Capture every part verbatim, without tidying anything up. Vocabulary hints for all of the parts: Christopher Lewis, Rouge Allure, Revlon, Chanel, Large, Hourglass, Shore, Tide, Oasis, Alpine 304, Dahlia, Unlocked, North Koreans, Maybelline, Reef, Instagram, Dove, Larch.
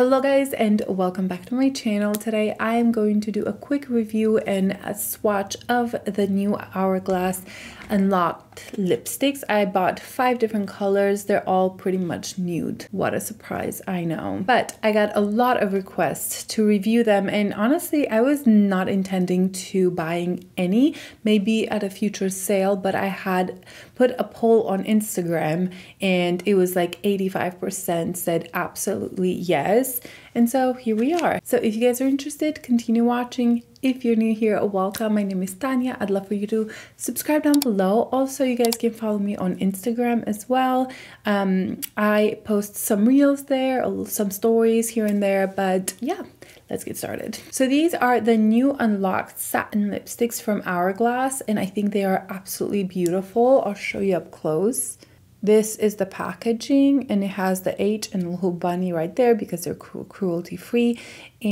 Hello guys and welcome back to my channel. Today I am going to do a quick review and a swatch of the new Hourglass Unlocked lipsticks. I bought five different colors. They're all pretty much nude. What a surprise, I know. But I got a lot of requests to review them, and honestly I was not intending to buying any, maybe at a future sale, but I had put a poll on Instagram and it was like eighty-five percent said absolutely yes. And so here we are. So if you guys are interested, continue watching. If you're new here, welcome. My name is Tanya. I'd love for you to subscribe down below. Also, you guys can follow me on Instagram as well. Um, I post some reels there, some stories here and there, but yeah, let's get started. So these are the new Unlocked satin lipsticks from Hourglass, and I think they are absolutely beautiful. I'll show you up close. This is the packaging, and it has the H and little bunny right there because they're cruelty free.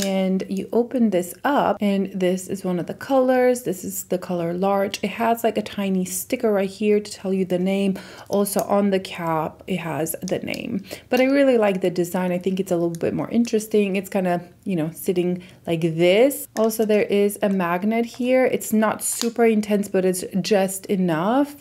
And you open this up, and this is one of the colors. This is the color Larch. It has like a tiny sticker right here to tell you the name. Also on the cap, it has the name. But I really like the design. I think it's a little bit more interesting. It's kind of, you know, sitting like this. Also, there is a magnet here. It's not super intense, but it's just enough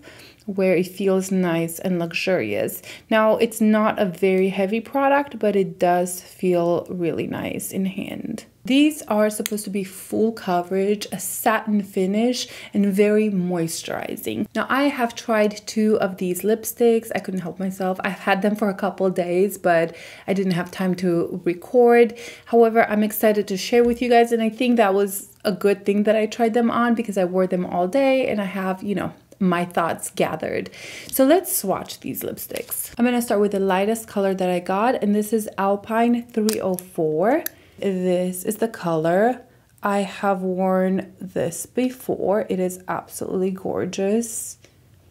where it feels nice and luxurious. Now, it's not a very heavy product, but it does feel really nice in hand. These are supposed to be full coverage, a satin finish, and very moisturizing. Now, I have tried two of these lipsticks. I couldn't help myself. I've had them for a couple days, but I didn't have time to record. However, I'm excited to share with you guys, and I think that was a good thing that I tried them on because I wore them all day, and I have, you know, my thoughts gathered. So let's swatch these lipsticks. I'm gonna start with the lightest color that I got, and this is Alpine three oh four. This is the color. I have worn this before. It is absolutely gorgeous.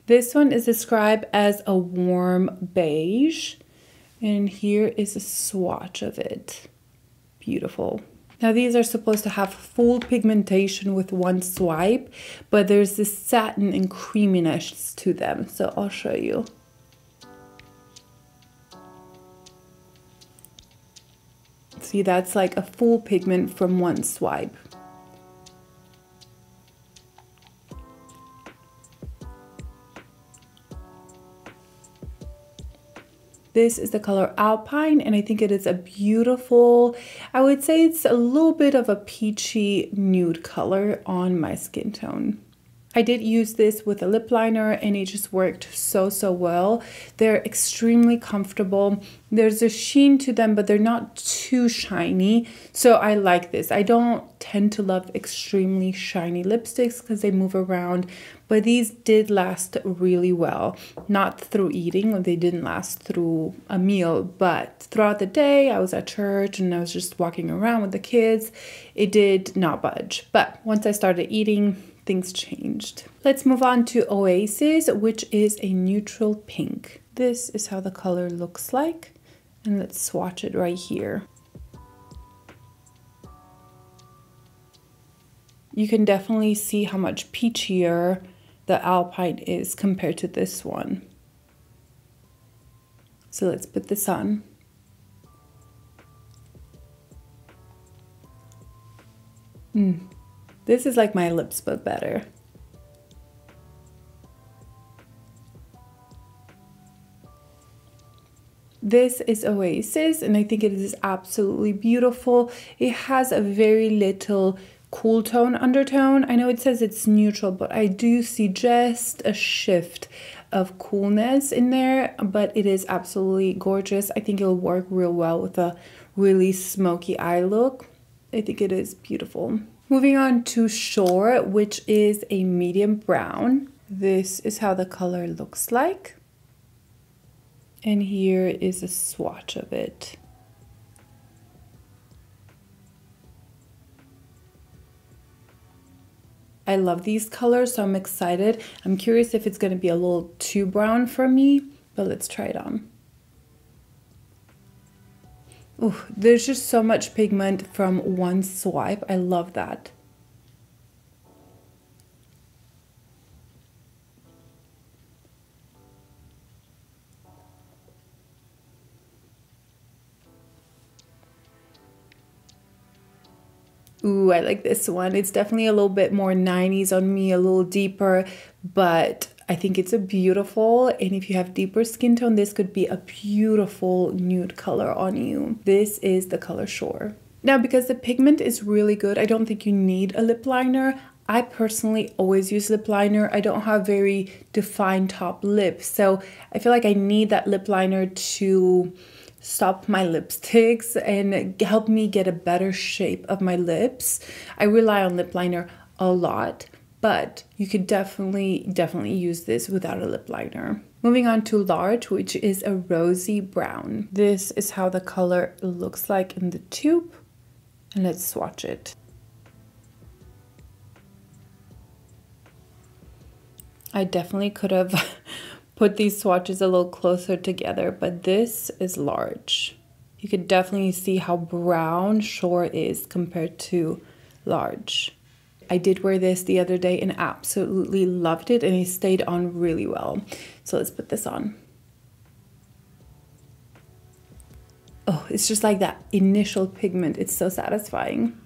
This one is described as a warm beige, and here is a swatch of it. Beautiful. Now, these are supposed to have full pigmentation with one swipe, but there's this satin and creaminess to them, so I'll show you. See, that's like a full pigment from one swipe. This is the color Alpine, and I think it is a beautiful, I would say it's a little bit of a peachy nude color on my skin tone. I did use this with a lip liner, and it just worked so, so well. They're extremely comfortable. There's a sheen to them, but they're not too shiny, so I like this. I don't tend to love extremely shiny lipsticks because they move around, but these did last really well. Not through eating, or they didn't last through a meal, but throughout the day, I was at church and I was just walking around with the kids. It did not budge, but once I started eating, things changed. Let's move on to Oasis, which is a neutral pink. This is how the color looks like, and let's swatch it right here. You can definitely see how much peachier the Alpine is compared to this one. So let's put this on. Mm. This is like my lips, but better. This is Oasis, and I think it is absolutely beautiful. It has a very little cool tone undertone. I know it says it's neutral, but I do see just a shift of coolness in there, but it is absolutely gorgeous. I think it'll work real well with a really smoky eye look. I think it is beautiful. Moving on to Shore, which is a medium brown. This is how the color looks like. And here is a swatch of it. I love these colors, so I'm excited. I'm curious if it's gonna be a little too brown for me, but let's try it on. Ooh, there's just so much pigment from one swipe. I love that. Ooh, I like this one. It's definitely a little bit more nineties on me, a little deeper, but I think it's a beautiful, and if you have deeper skin tone, this could be a beautiful nude color on you. This is the color Shore. Now, because the pigment is really good, I don't think you need a lip liner. I personally always use lip liner. I don't have very defined top lips, so I feel like I need that lip liner to stop my lipsticks and help me get a better shape of my lips. I rely on lip liner a lot, but you could definitely, definitely use this without a lip liner. Moving on to Larch, which is a rosy brown. This is how the color looks like in the tube, and let's swatch it. I definitely could have put these swatches a little closer together, but this is Larch. You could definitely see how brown Shore is compared to Larch. I did wear this the other day and absolutely loved it, and it stayed on really well. So let's put this on. Oh, it's just like that initial pigment. It's so satisfying.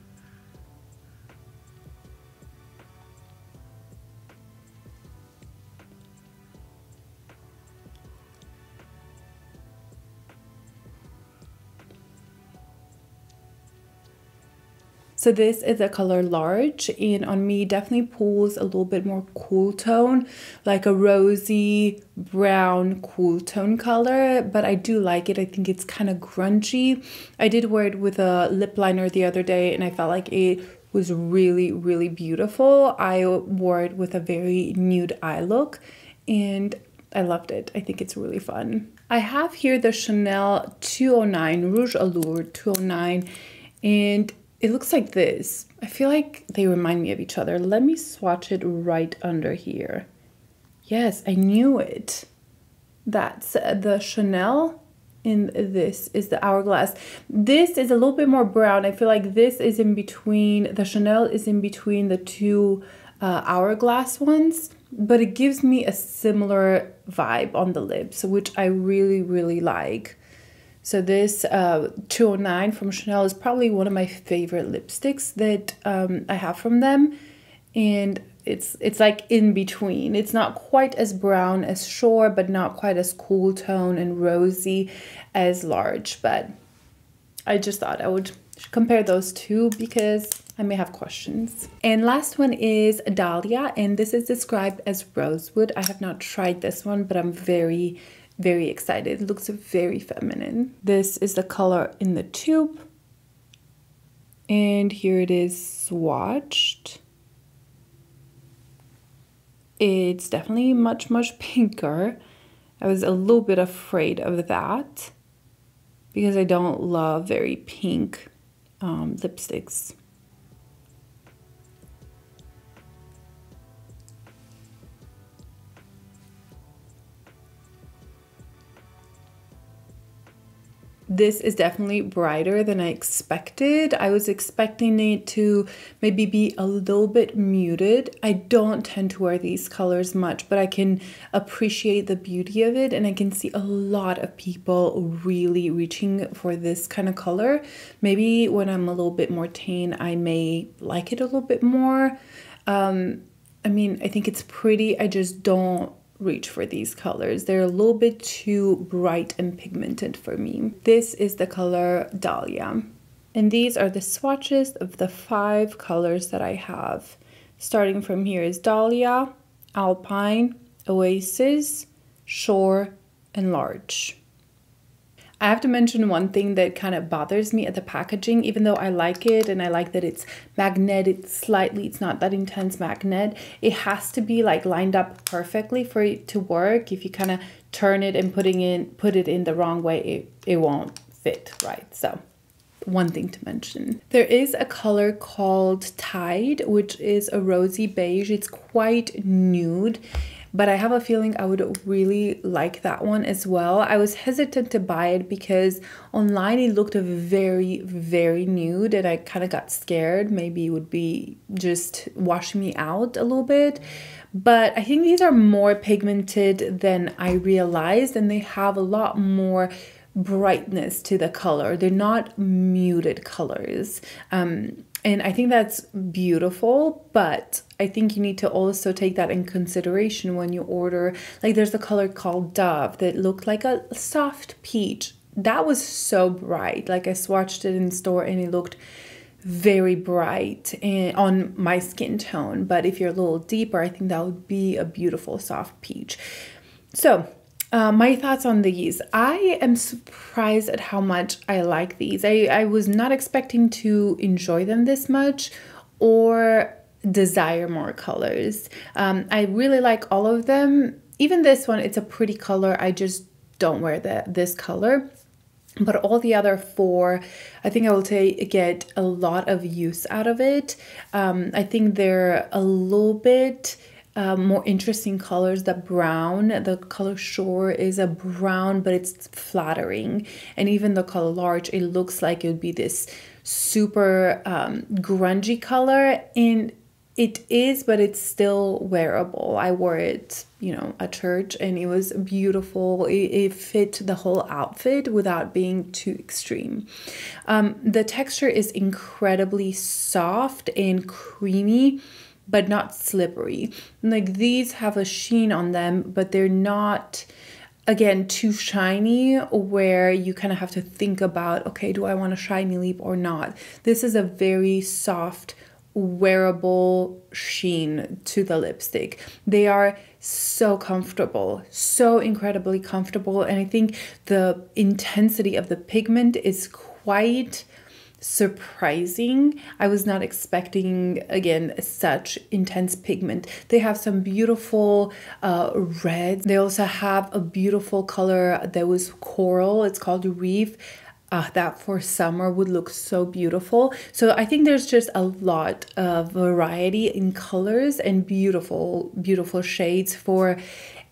So this is the color Large, and on me definitely pulls a little bit more cool tone, like a rosy brown cool tone color, but I do like it. I think it's kind of grungy. I did wear it with a lip liner the other day and I felt like it was really, really beautiful. I wore it with a very nude eye look and I loved it. I think it's really fun. I have here the Chanel two oh nine, Rouge Allure two oh nine, and it looks like this. I feel like they remind me of each other. Let me swatch it right under here. Yes, I knew it. That's the Chanel, and this is the Hourglass. This is a little bit more brown. I feel like this is in between, the Chanel is in between the two uh, Hourglass ones, but it gives me a similar vibe on the lips, which I really, really like. So this uh, two oh nine from Chanel is probably one of my favorite lipsticks that um, I have from them. And it's it's like in between. It's not quite as brown as Shore, but not quite as cool tone and rosy as Larch. But I just thought I would compare those two because I may have questions. And last one is Dahlia, and this is described as Rosewood. I have not tried this one, but I'm very... very excited. It looks very feminine. This is the color in the tube, and here it is swatched. It's definitely much, much pinker. I was a little bit afraid of that because I don't love very pink um, lipsticks. This is definitely brighter than I expected. I was expecting it to maybe be a little bit muted. I don't tend to wear these colors much, but I can appreciate the beauty of it, and I can see a lot of people really reaching for this kind of color. Maybe when I'm a little bit more tan, I may like it a little bit more. Um, I mean, I think it's pretty. I just don't reach for these colors. They're a little bit too bright and pigmented for me. This is the color Dahlia. And these are the swatches of the five colors that I have. Starting from here is Dahlia, Alpine, Oasis, Shore, and Larch. I have to mention one thing that kind of bothers me at the packaging, even though I like it and I like that it's magnetic slightly, it's not that intense magnet. It has to be like lined up perfectly for it to work. If you kind of turn it and putting in, put it in the wrong way, it, it won't fit right. So one thing to mention. There is a color called Tide, which is a rosy beige. It's quite nude, but I have a feeling I would really like that one as well. I was hesitant to buy it because online it looked very, very nude, and I kind of got scared. Maybe it would be just washing me out a little bit. But I think these are more pigmented than I realized, and they have a lot more brightness to the color. They're not muted colors. Um, And I think that's beautiful, but I think you need to also take that in consideration when you order. Like, there's a color called Dove that looked like a soft peach. That was so bright. Like, I swatched it in store and it looked very bright and on my skin tone. But if you're a little deeper, I think that would be a beautiful soft peach. So Uh, my thoughts on these. I am surprised at how much I like these. I, I was not expecting to enjoy them this much or desire more colors. Um, I really like all of them. Even this one, it's a pretty color. I just don't wear the, this color. But all the other four, I think I will take, get a lot of use out of it. Um, I think they're a little bit... Uh, more interesting colors. The brown, the color Shore is a brown, but it's flattering. And even the color Larch, it looks like it would be this super um, grungy color. And it is, but it's still wearable. I wore it, you know, at church, and it was beautiful. It, it fit the whole outfit without being too extreme. Um, the texture is incredibly soft and creamy, but not slippery. Like, these have a sheen on them, but they're not, again, too shiny where you kind of have to think about, okay, do I want a shiny lip or not? This is a very soft, wearable sheen to the lipstick. They are so comfortable, so incredibly comfortable. And I think the intensity of the pigment is quite surprising. I was not expecting, again, such intense pigment. They have some beautiful uh, reds. They also have a beautiful color that was coral. It's called Reef. Uh, that for summer would look so beautiful. So I think there's just a lot of variety in colors and beautiful, beautiful shades for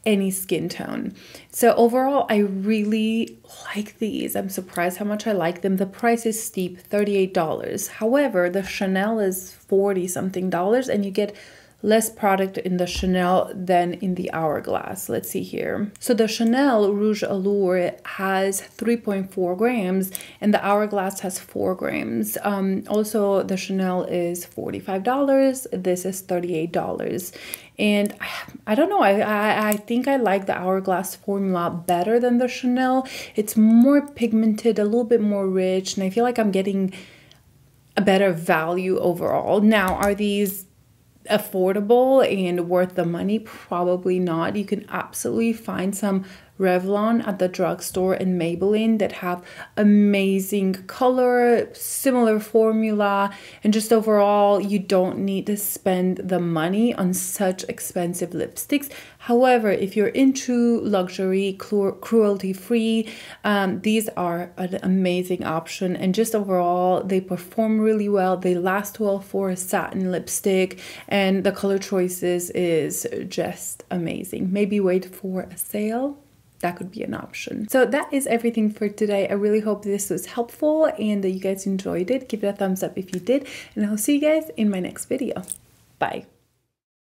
any skin tone. So overall, I really like these. I'm surprised how much I like them. The price is steep, thirty-eight dollars. However, the Chanel is forty something dollars, and you get less product in the Chanel than in the Hourglass. Let's see here. So the Chanel Rouge Allure has three point four grams and the Hourglass has four grams. Um, also, the Chanel is forty-five dollars. This is thirty-eight dollars. And I don't know, I, I, I think I like the Hourglass formula better than the Chanel. It's more pigmented, a little bit more rich, and I feel like I'm getting a better value overall. Now, are these affordable and worth the money? Probably not. You can absolutely find some Revlon at the drugstore and Maybelline that have amazing color, similar formula, and just overall you don't need to spend the money on such expensive lipsticks. However, if you're into luxury, cruelty free, um, these are an amazing option, and just overall they perform really well. They last well for a satin lipstick, and the color choices is just amazing. Maybe wait for a sale. That could be an option. So that is everything for today. I really hope this was helpful and that you guys enjoyed it. Give it a thumbs up if you did, and I'll see you guys in my next video. Bye.